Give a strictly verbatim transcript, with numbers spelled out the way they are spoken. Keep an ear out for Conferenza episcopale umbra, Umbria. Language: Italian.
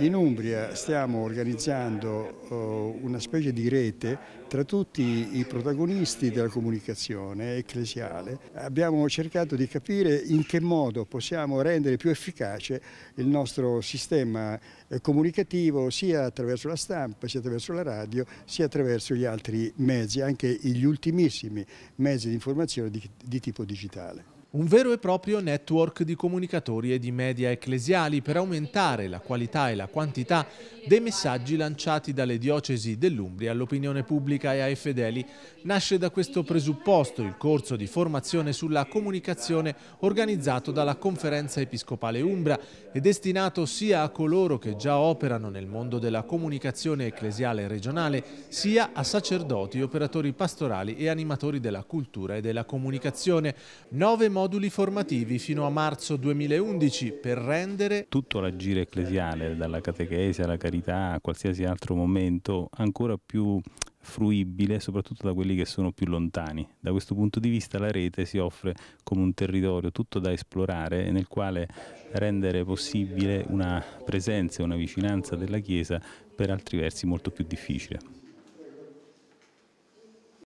In Umbria stiamo organizzando una specie di rete tra tutti i protagonisti della comunicazione ecclesiale. Abbiamo cercato di capire in che modo possiamo rendere più efficace il nostro sistema comunicativo sia attraverso la stampa, sia attraverso la radio, sia attraverso gli altri mezzi, anche gli ultimissimi mezzi di informazione di, di tipo digitale. Un vero e proprio network di comunicatori e di media ecclesiali per aumentare la qualità e la quantità dei messaggi lanciati dalle diocesi dell'Umbria all'opinione pubblica e ai fedeli. Nasce da questo presupposto il corso di formazione sulla comunicazione organizzato dalla Conferenza episcopale umbra e destinato sia a coloro che già operano nel mondo della comunicazione ecclesiale regionale, sia a sacerdoti, operatori pastorali e animatori della cultura e della comunicazione. Nove modi moduli formativi fino a marzo duemilaundici per rendere tutto l'agire ecclesiale, dalla catechesi alla carità a qualsiasi altro momento, ancora più fruibile soprattutto da quelli che sono più lontani. Da questo punto di vista la rete si offre come un territorio tutto da esplorare e nel quale rendere possibile una presenza e una vicinanza della Chiesa per altri versi molto più difficile.